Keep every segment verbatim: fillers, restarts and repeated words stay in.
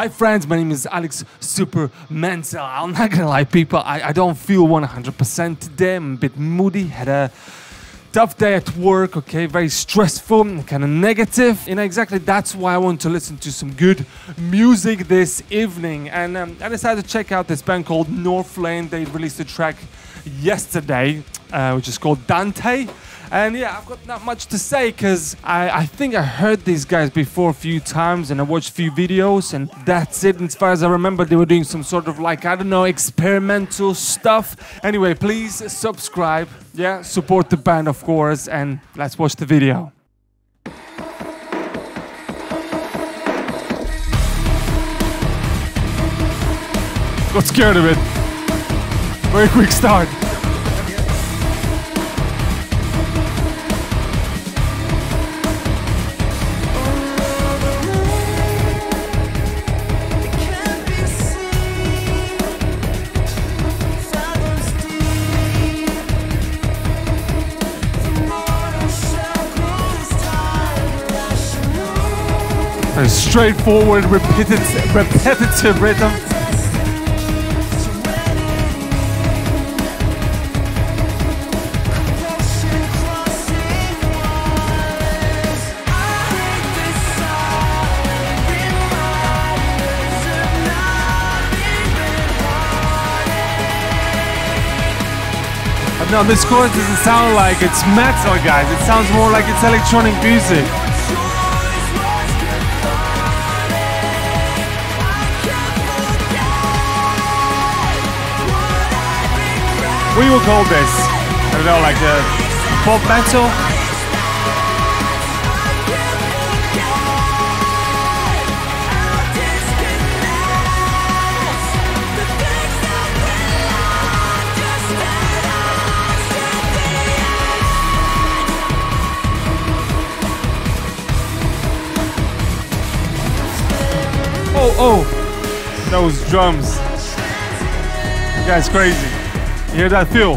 Hi friends, my name is Alex Supermental. I'm not gonna lie people, I, I don't feel one hundred percent today. I'm a bit moody, had a tough day at work, okay, very stressful, kind of negative. And exactly that's why I want to listen to some good music this evening. And um, I decided to check out this band called Northlane. They released a track yesterday, uh, which is called Dante. And yeah, I've got not much to say because I, I think I heard these guys before a few times and I watched a few videos and that's it. As far as I remember, they were doing some sort of like, I don't know, experimental stuff. Anyway, please subscribe, yeah, support the band of course, and let's watch the video. Got scared of it. Very quick start. A straightforward, repetitive, repetitive rhythm. No, this chorus doesn't sound like it's metal, guys. It sounds more like it's electronic music. We will call this, I don't know, like the pop metal. Oh, oh, those drums. That's crazy. You hear that feel?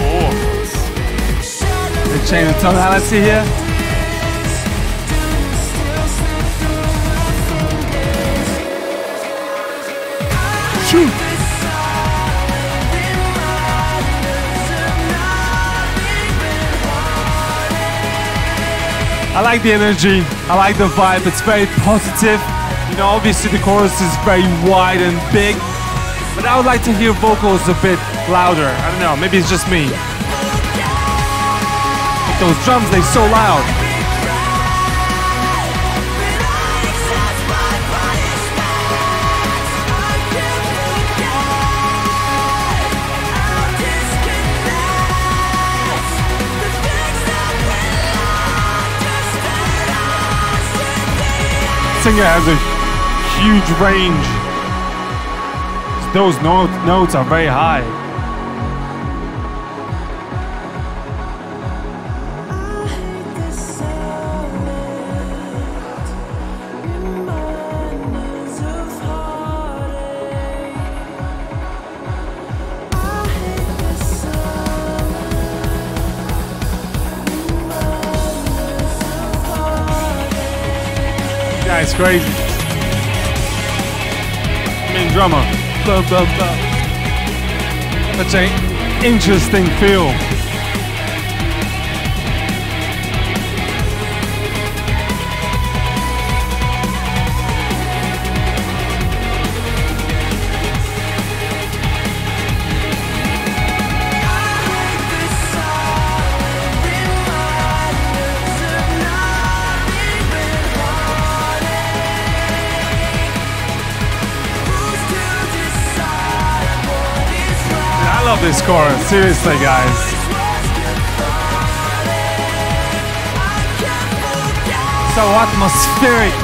Oh. They change the tonality here. I like the energy, I like the vibe, it's very positive. You know, obviously the chorus is very wide and big, but I would like to hear vocals a bit louder. I don't know, maybe it's just me. Those drums, they're so loud. Singer has a huge range. Those note, notes are very high. Yeah, it's crazy. I mean, drummer. Blah, blah, blah. That's an interesting feel. I love this chorus, seriously guys. So atmospheric.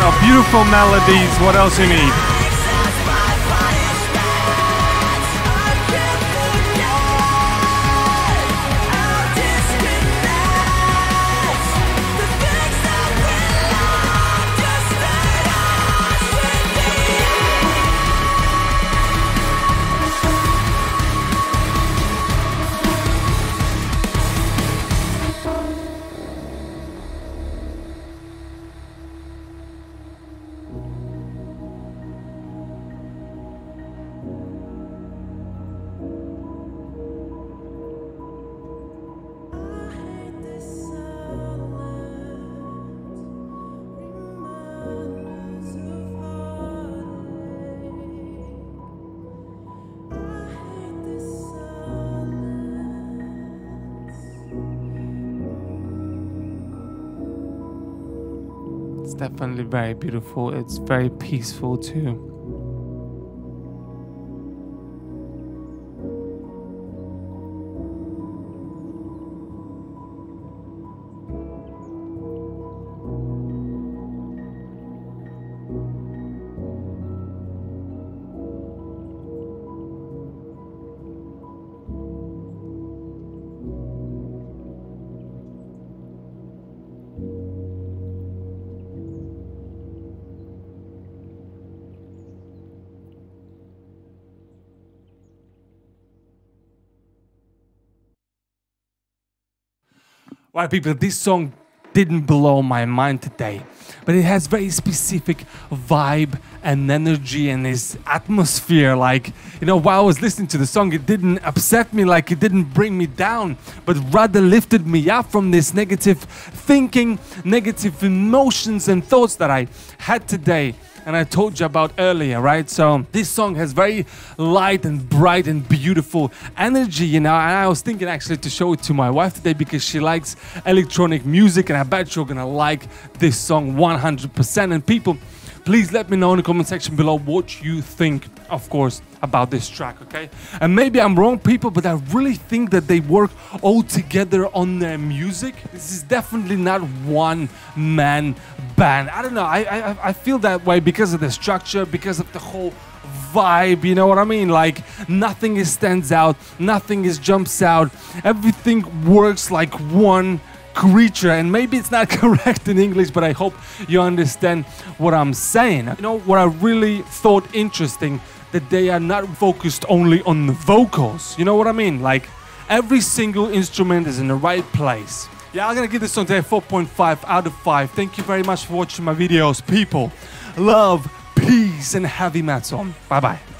Oh, beautiful melodies, what else you need? definitely very beautiful. It's very peaceful too. Right, people, this song didn't blow my mind today, but it has very specific vibe and energy and this atmosphere. Like, you know, while I was listening to the song, it didn't upset me, like it didn't bring me down, but rather lifted me up from this negative thinking, negative emotions and thoughts that I had today. And I told you about earlier, right? So this song has very light and bright and beautiful energy, you know. And I was thinking actually to show it to my wife today because she likes electronic music, and I bet you're gonna like this song one hundred percent. And people, please let me know in the comment section below what you think, of course, about this track, okay? And maybe I'm wrong, people, but I really think that they work all together on their music. This is definitely not one-man band. I don't know, I, I, I feel that way because of the structure, because of the whole vibe, you know what I mean? Like, nothing is stands out, nothing is jumps out, everything works like one creature. And maybe it's not correct in English, but I hope you understand what I'm saying. You know what I really thought interesting, that they are not focused only on the vocals, you know what I mean? Like, every single instrument is in the right place. Yeah, I'm gonna give this song today four point five out of five. Thank you very much for watching my videos, people. Love, peace, and heavy metal. Bye bye.